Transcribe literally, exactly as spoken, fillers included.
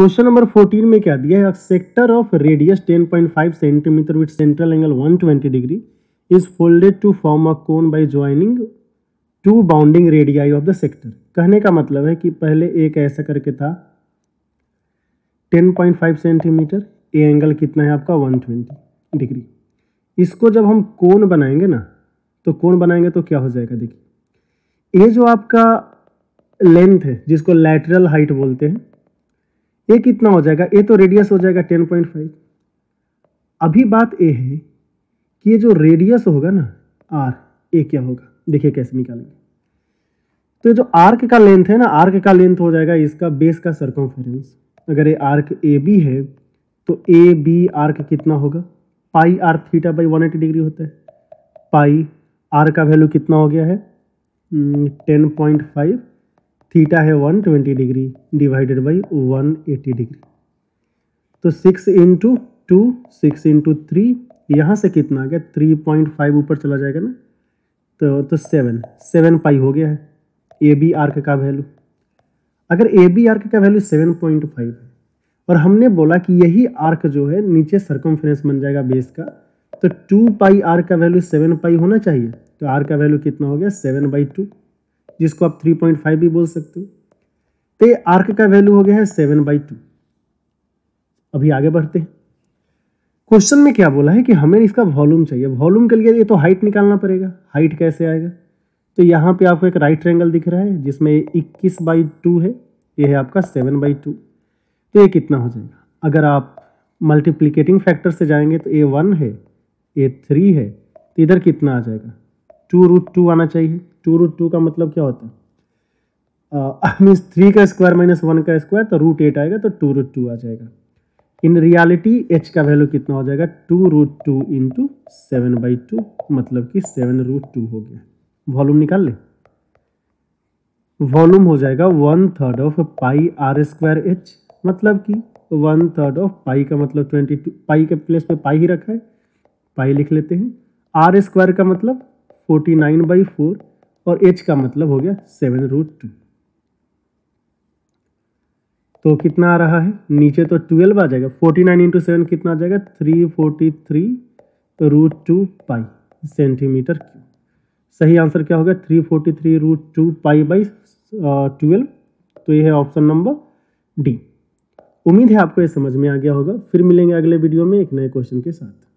Question number fourteen में क्या दिया है, sector of radius ten point five centimetre with central angle one twenty degree is folded to form a cone by joining two bounding radii of the sector. कहने का मतलब है कि पहले एक ऐसा करके था ten point five centimetre, A angle कितना है आपका वन ट्वेंटी डिग्री। इसको जब हम कोण बनाएंगे ना तो कोण बनाएंगे तो क्या हो जाएगा, देखिए ये जो आपका लेंथ है जिसको लैटरल हाइट बोलते हैं ये कितना हो जाएगा, ये तो रेडियस हो जाएगा टेन पॉइंट फाइव। अभी बात ये है कि ये जो रेडियस होगा ना आर, ये क्या होगा देखिए कैसे निकालेंगे। तो ये जो आर्क का लेंथ है ना, आर्क का लेंथ हो जाएगा इसका बेस का सरकमफेरेंस। अगर ये आर्क ए बी है तो ए बी आर्क कितना होगा, pi r theta by one eighty degree होता है। पाई आर का वैल्यू कितना हो गया है टेन पॉइंट फाइव, थीटा है one twenty degree divided by one eighty degree. तो six into two, six into three, यहाँ से कितना आ गया थ्री पॉइंट फाइव ऊपर चला जाएगा ना तो तो सेवन, सेवन पाई हो गया है ए बी आर्क का वैल्यू। अगर ए बी आर्क का वैल्यू सेवन पॉइंट फाइव है और हमने बोला कि यही आर्क जो है नीचे सरकमफ्रेंस बन जाएगा बेस का, तो टू पाई आर का वैल्यू सेवन पाई होना चाहिए। तो आर का वैल्यू कितना हो गया सेवन बाई टू, जिसको आप थ्री पॉइंट फाइव भी बोल सकते हो। तो ये आर्क का वैल्यू हो गया है सेवन बाई टू। अभी आगे बढ़ते हैं, क्वेश्चन में क्या बोला है कि हमें इसका वॉल्यूम चाहिए। वॉल्यूम के लिए ये तो हाइट निकालना पड़ेगा, हाइट कैसे आएगा, तो यहाँ पे आपको एक राइट ट्रायंगल दिख रहा है जिसमें इक्कीस बाई टू है, ये है आपका सेवन बाई टू। तो ये कितना हो जाएगा, अगर आप मल्टीप्लिकेटिंग फैक्टर से जाएंगे तो ए वन है, ए थ्री है, तो इधर कितना आ जाएगा टू रूट टू आना चाहिए। टू रूट टू का मतलब क्या होता है, मीन्स थ्री का स्क्वायर माइनस वन का स्क्वायर, तो रूट एट आएगा, तो टू रूट टू आ जाएगा। इन रियलिटी एच का वैल्यू कितना हो जाएगा two root two into seven by two, मतलब कि सेवन रूट टू हो गया। वॉल्यूम निकाल ले, वॉल्यूम हो जाएगा one third of pi r square h, मतलब कि वन थर्ड ऑफ पाई का मतलब ट्वेंटी टू, पाई के प्लेस पे पाई ही रखा है, पाई लिख लेते हैं। आर स्क्वायर का मतलब फोर्टी नाइन बाई फोर और एच का मतलब हो गया सेवन रूट टू। तो कितना आ रहा है, नीचे तो ट्वेल्व आ जाएगा, फोर्टी नाइन इंटू सेवन कितना आ जाएगा three forty three root two pi centimetre. सही आंसर क्या होगा three forty three root two pi by twelve. तो ये है ऑप्शन नंबर डी। उम्मीद है आपको ये समझ में आ गया होगा। फिर मिलेंगे अगले वीडियो में एक नए क्वेश्चन के साथ।